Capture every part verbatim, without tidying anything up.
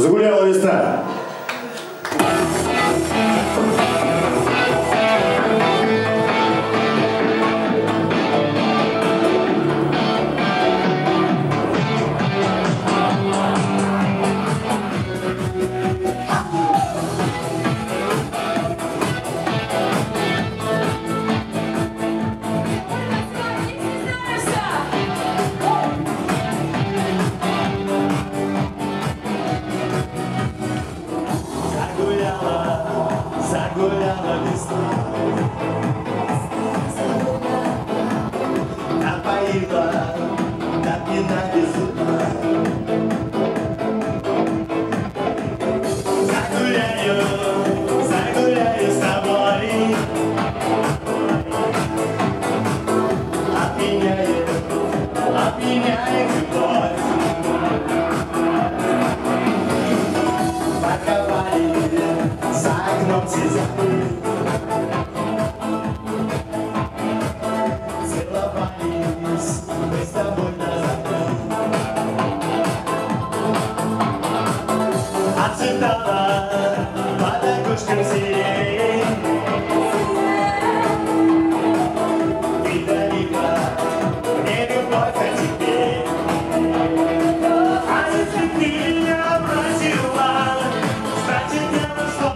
Загуляла весна. Загуляла весна, напоила, напина без ума. Загуляю, загуляю с тобой, обменяю, обменяю любовь. За окном сезон, целовались мы с тобой на закон. Отцветала под окошком сирень, ты дарила мне любовь, а теперь, а если ты меня бросила, значит я нашла.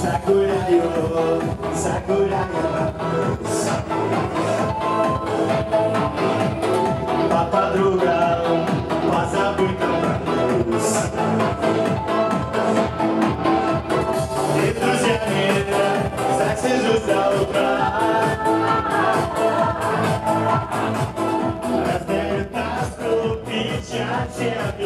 Загуляю, загуляю по подругам, по забытым и с друзьями засижусь до утра. Раздают нас клуб печати.